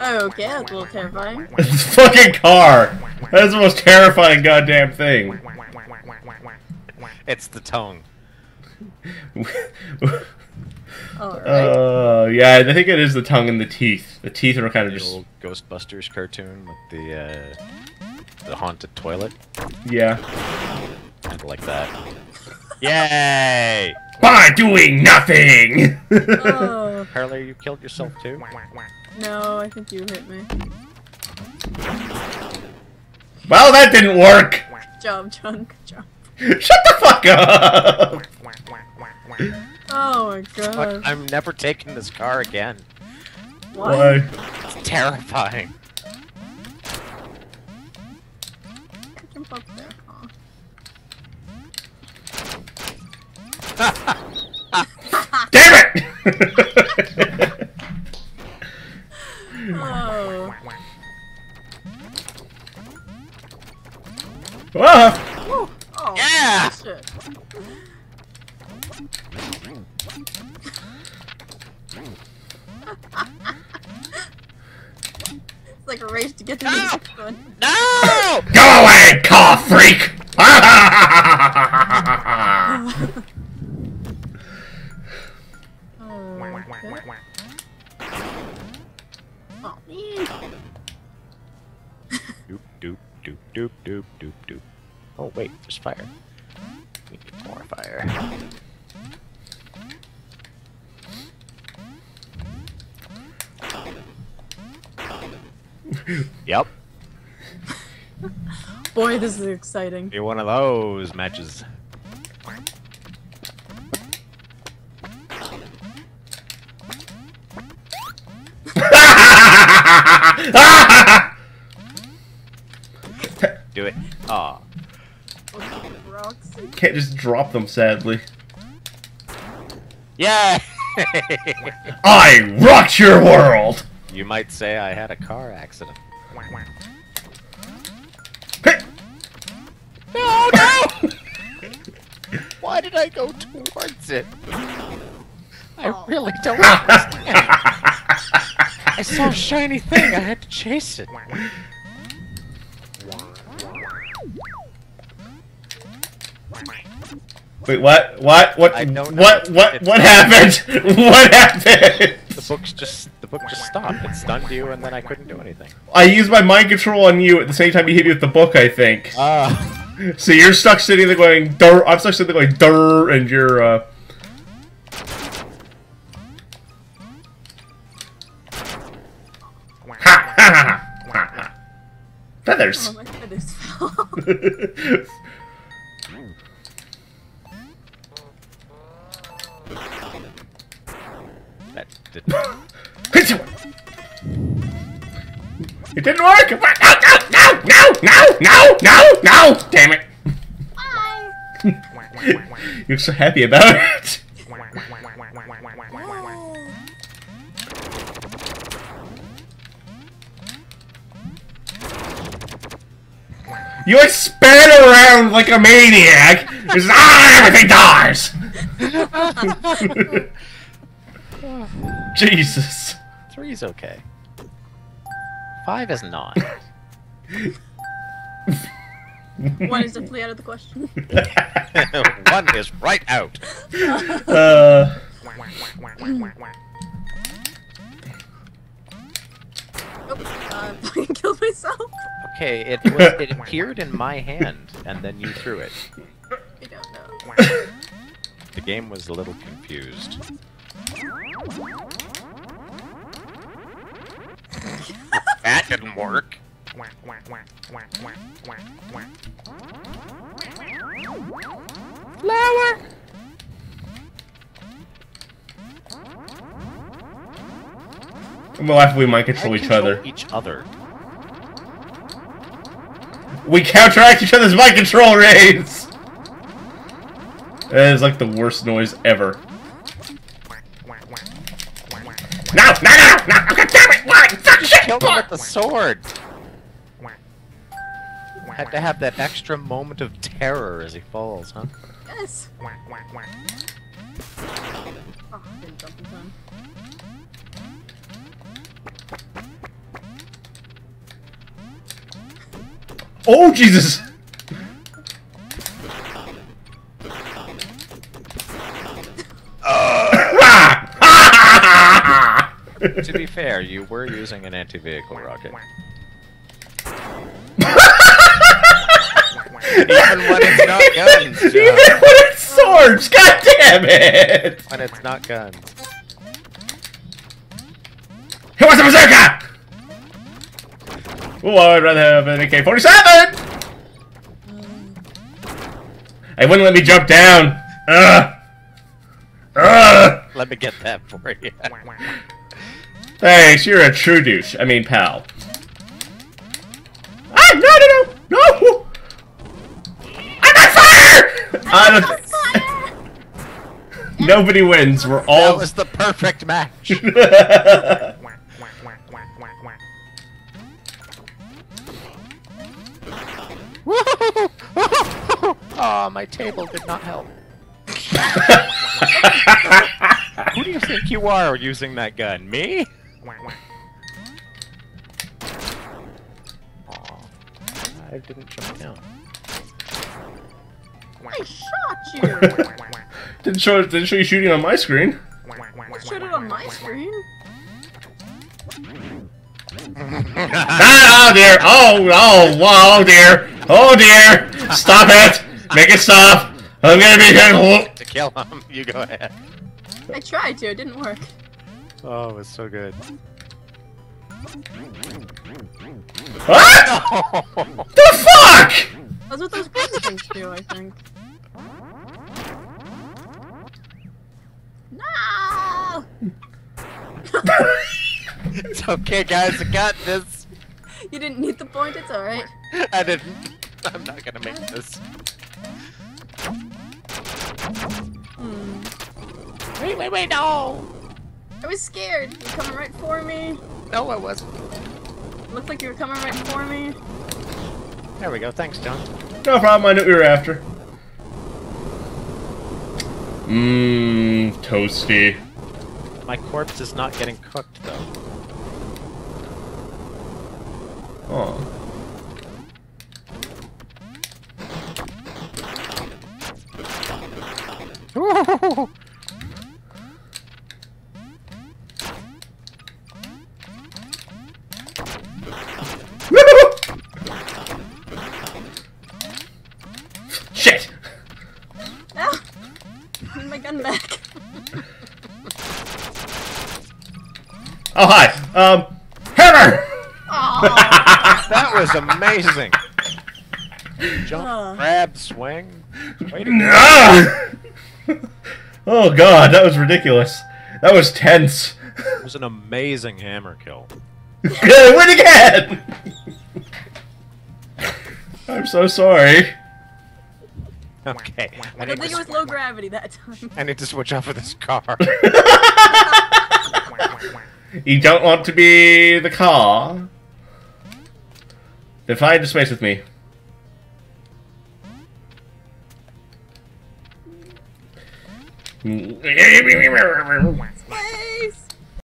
Oh, okay, that's a little terrifying. This fucking car! That's the most terrifying goddamn thing. It's the tone. All right. Yeah, I think it is the tongue and the teeth. The teeth are kind of just... The old Ghostbusters cartoon with the haunted toilet. Yeah. Kind of like that. Yay! By doing nothing! Oh. Apparently you killed yourself too? No, I think you hit me. Well, that didn't work! Good job, John. Good job. Shut the fuck up! Oh my god. Fuck, I'm never taking this car again. Why? It's terrifying. Jump up there. Damn it! Oh. Whoa. Oh, yeah! Shit. It's like a race to get the music going. No! Go away, car freak! Oh, man. Doop, doop, doop, doop, doop, doop, doop. Oh, wait, there's fire. We need more fire. Yep. Boy, this is exciting. Be one of those matches. Do it. Aw. Can't just drop them, sadly. Yeah. I rocked your world. You might say I had a car accident. Hey. No, no! Why did I go towards it? I really don't understand. I saw a shiny thing. I had to chase it. Wait, what? What happened? What happened? The book just stopped. It stunned you, and then I couldn't do anything. I used my mind control on you at the same time you hit me with the book, I think. So you're stuck sitting there going durr. I'm stuck sitting there going durr, and you're. Feathers. Oh my goodness! That didn't work. It didn't work. No! No! No! No! No! No! Damn it! Bye. You're so happy about it. You spin around like a maniac! Just, everything dies! Jesus. 3's okay. 5 is not. 1 is simply out of the question. 1 is right out. Oops, I fucking killed myself. Okay, it appeared in my hand, and then you threw it. I don't know. The game was a little confused. That didn't work. Flower. Well, after we might control each other. We counteract each other's mind control raids! That is like the worst noise ever. No! No! No! No! Oh, God damn it! Why? Fuck shit! Killed him with the sword! Had to have that extra moment of terror as he falls, huh? Yes! Oh, I didn't jump in time. Oh, Jesus! To be fair, you were using an anti-vehicle rocket. Even when it's not guns, John. Even when it's swords, god damn it! When it's not guns. He wants a bazooka! Oh, I'd rather have an AK-47! It wouldn't let me jump down! Ugh! Ugh! Let me get that for you. Thanks, you're a true douche. I mean, pal. Ah, no, no, no! No! I'm on fire! I'm on fire! Nobody wins. We're all. That was the perfect match. Oh, my table did not help. Who do you think you are using that gun? Me? Aw, I didn't jump down. I shot you! Didn't show you shooting on my screen. Shot it on my screen? Oh dear! Oh dear! Oh dear! Stop it! Make it stop! I'm gonna be careful! To kill him, you go ahead. I tried to, it didn't work. Oh, it was so good. Ah! No! The fuck?! That's what those crazy things do, I think. No! It's okay, guys, I got this. You didn't need the point, it's alright. I didn't. I'm not gonna make this. Wait, no! I was scared. You were coming right for me. No, I wasn't. It looked like you were coming right for me. There we go. Thanks, John. No problem. I knew what we were after. Mmm, toasty. My corpse is not getting cooked, though. Oh. Woohoo! Shit! Ah! I need my gun back. Oh, hi! Hammer! That was amazing! Jump, grab, swing. No! Oh god, that was ridiculous. That was tense. It was an amazing hammer kill. Good, win again! I'm so sorry. Okay. I think it was low gravity that time. I need to switch off of this car. You don't want to be the car. Then fly into space with me.